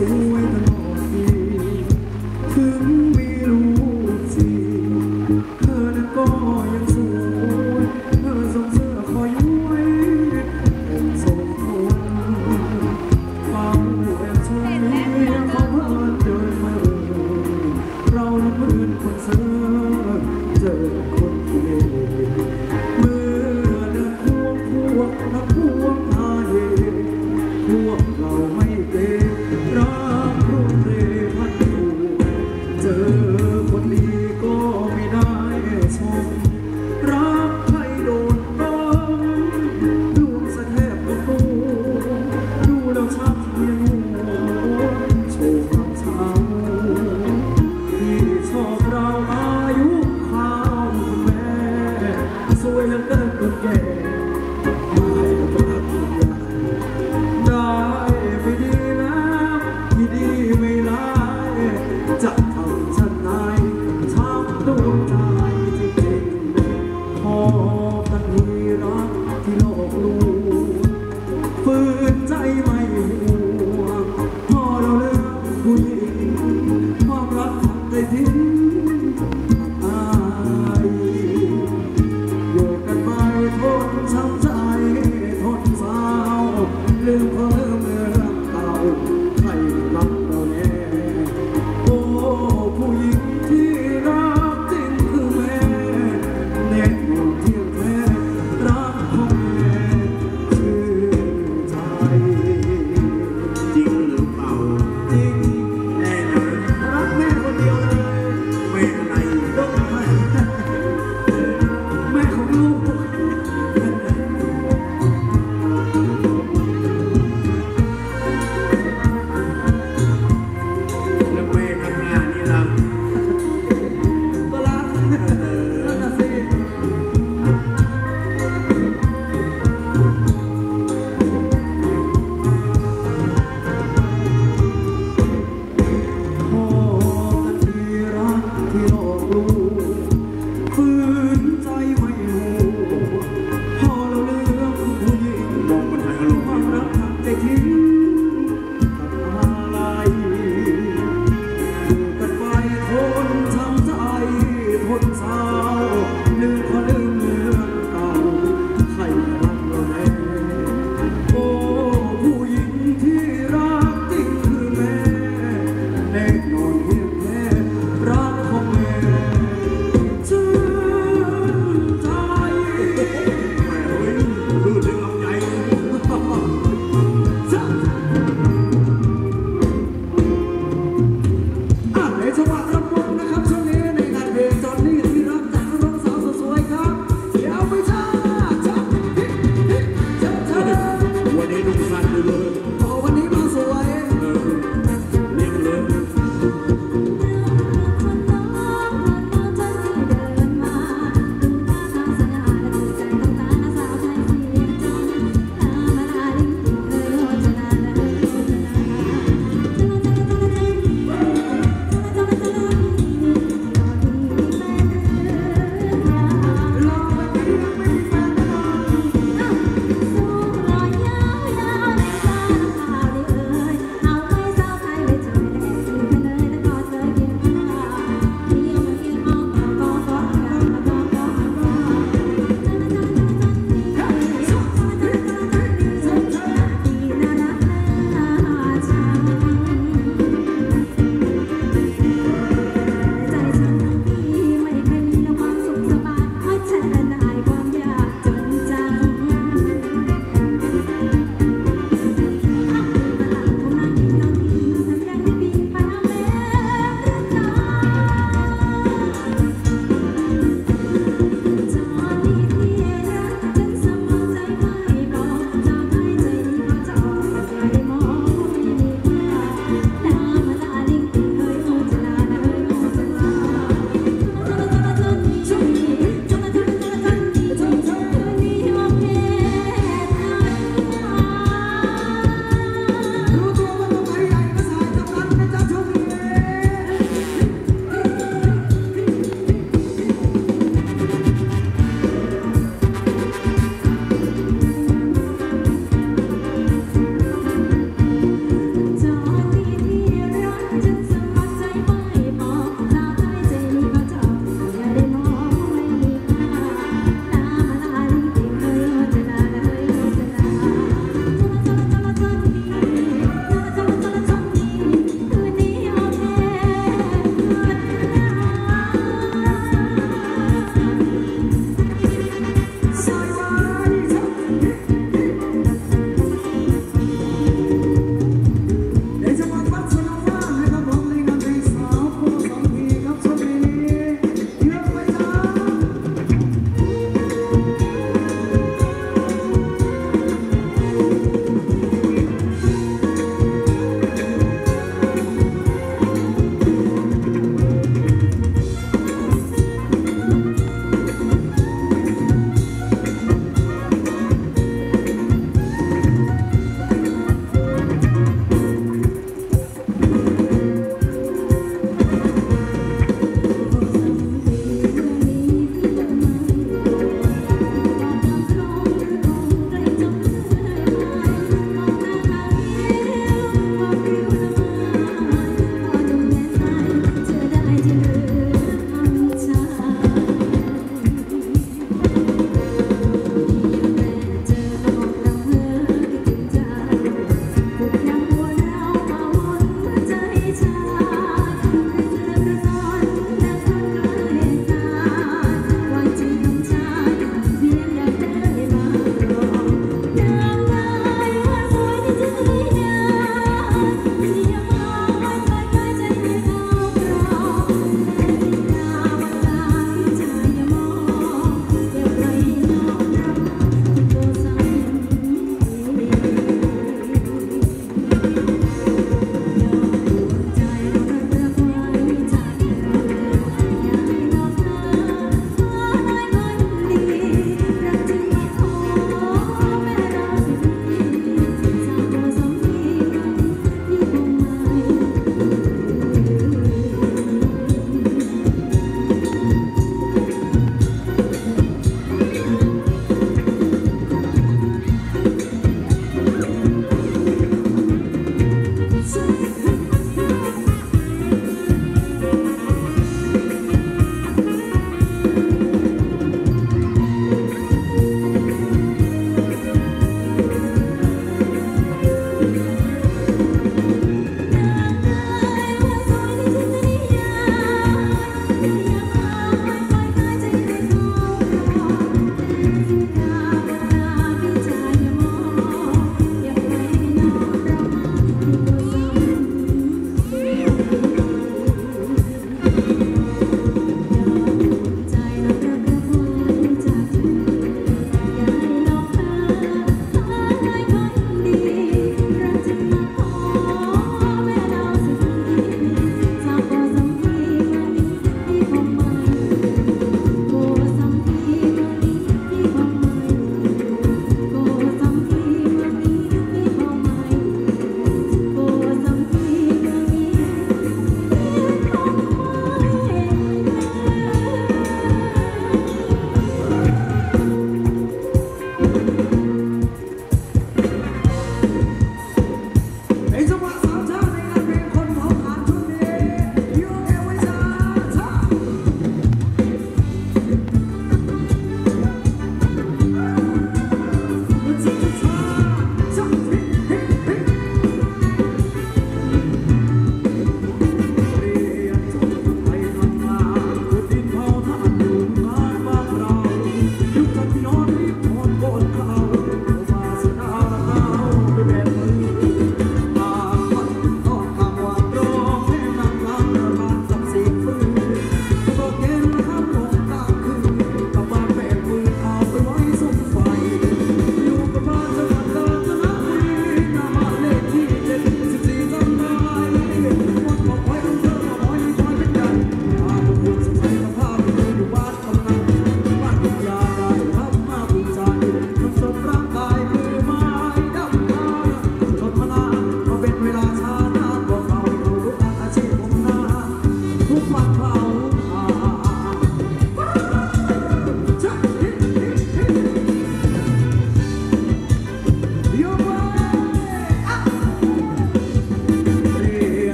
sí.